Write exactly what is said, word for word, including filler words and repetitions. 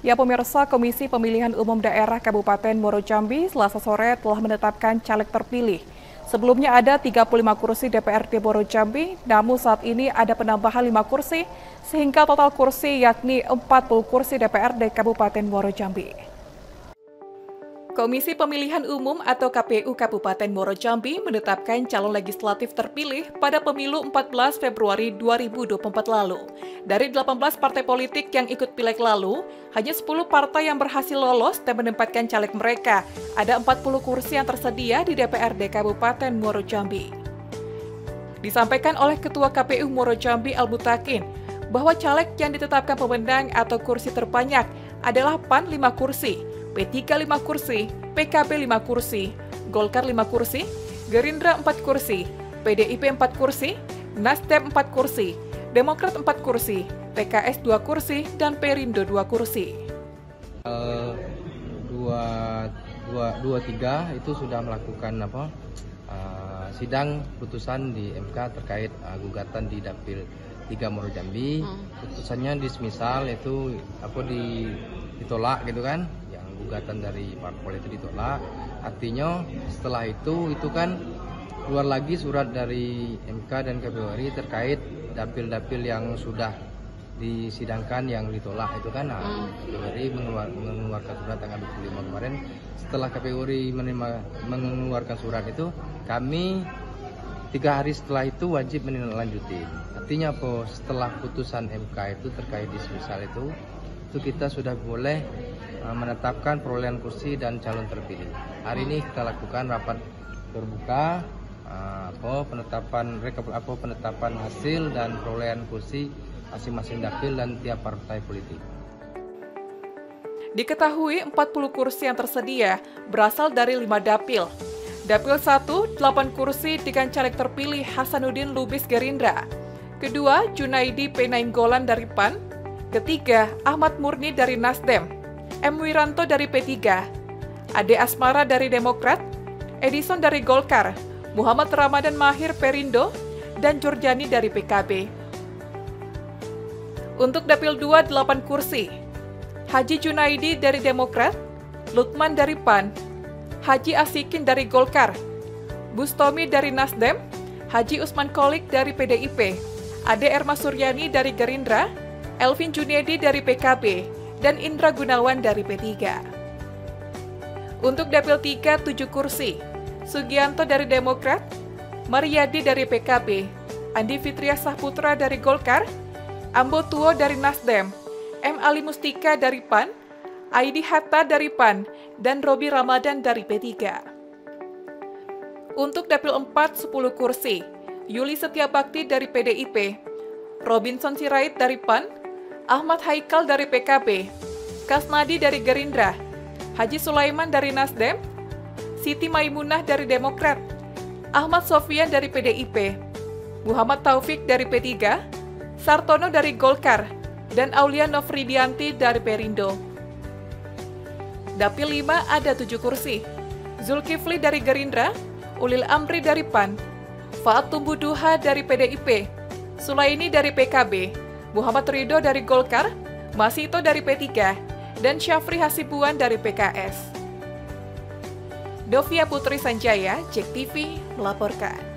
Ya, pemirsa, Komisi Pemilihan Umum Daerah Kabupaten Muaro Jambi Selasa sore telah menetapkan caleg terpilih. Sebelumnya ada tiga puluh lima kursi D P R D Muaro Jambi, namun saat ini ada penambahan lima kursi, sehingga total kursi yakni empat puluh kursi D P R D Kabupaten Muaro Jambi. Komisi Pemilihan Umum atau K P U Kabupaten Muaro Jambi menetapkan calon legislatif terpilih pada pemilu empat belas Februari dua ribu dua puluh empat lalu. Dari delapan belas partai politik yang ikut pileg lalu, hanya sepuluh partai yang berhasil lolos dan menempatkan caleg mereka. Ada empat puluh kursi yang tersedia di D P R D Kabupaten Muaro Jambi. Disampaikan oleh Ketua K P U Muaro Jambi Al-Butaqin bahwa caleg yang ditetapkan pemenang atau kursi terbanyak adalah PAN lima kursi, P tiga lima kursi, P K B lima kursi, Golkar lima kursi, Gerindra empat kursi, P D I P empat kursi, Nasdem empat kursi, Demokrat empat kursi, P K S dua kursi, dan Perindo dua kursi. Uh, dua, dua, dua tiga itu sudah melakukan apa uh, sidang putusan di M K terkait uh, gugatan di Dapil tiga Muaro Jambi. Putusannya dismisal itu apa di ditolak gitu kan? Gugatan dari parpol itu ditolak, artinya setelah itu itu kan keluar lagi surat dari M K dan K P U R I terkait dapil-dapil yang sudah disidangkan yang ditolak itu kan. Nah, K P U R I mengeluarkan surat tanggal dua puluh lima kemarin. Setelah K P U R I menerima, mengeluarkan surat itu, kami tiga hari setelah itu wajib menindaklanjuti. Artinya apa? Setelah putusan M K itu terkait dismisal itu, itu kita sudah boleh menetapkan perolehan kursi dan calon terpilih. Hari ini kita lakukan rapat terbuka apa penetapan apa penetapan hasil dan perolehan kursi masing-masing dapil dan tiap partai politik. Diketahui empat puluh kursi yang tersedia berasal dari lima dapil. Dapil satu, delapan kursi dengan caleg terpilih Hasanuddin Lubis Gerindra. Kedua, Junaidi Penanggolan dari PAN. Ketiga, Ahmad Murni dari Nasdem. M. Wiranto dari P tiga, Ade Asmara dari Demokrat, Edison dari Golkar, Muhammad Ramadan Mahir Perindo, dan Jorjani dari P K B. Untuk Dapil dua, delapan kursi. Haji Junaidi dari Demokrat, Lukman dari PAN, Haji Asikin dari Golkar, Bustomi dari Nasdem, Haji Usman Kolik dari P D I P, Ade Erma Suryani dari Gerindra, Elvin Juniadi dari P K B, dan Indra Gunawan dari P tiga. Untuk Dapil tiga, tujuh kursi. Sugianto dari Demokrat, Mariyadi dari P K B, Andi Fitria Sahputra dari Golkar, Ambo Tuo dari Nasdem, M. Ali Mustika dari PAN, Aidi Hatta dari PAN, dan Robi Ramadan dari P tiga. Untuk Dapil empat, sepuluh kursi. Yuli Setia Bakti dari P D I P, Robinson Sirait dari PAN, Ahmad Haikal dari P K B, Kasnadi dari Gerindra, Haji Sulaiman dari Nasdem, Siti Maimunah dari Demokrat, Ahmad Sofyan dari P D I P, Muhammad Taufik dari P tiga, Sartono dari Golkar, dan Aulia Novridianti dari Perindo. Dapil lima ada tujuh kursi. Zulkifli dari Gerindra, Ulil Amri dari PAN, Faatumbu Duha dari P D I P, Sulaini dari P K B, Muhammad Ridho dari Golkar, Masito dari P tiga, dan Syafri Hasibuan dari P K S. Dovia Putri Sanjaya, JEK T V melaporkan.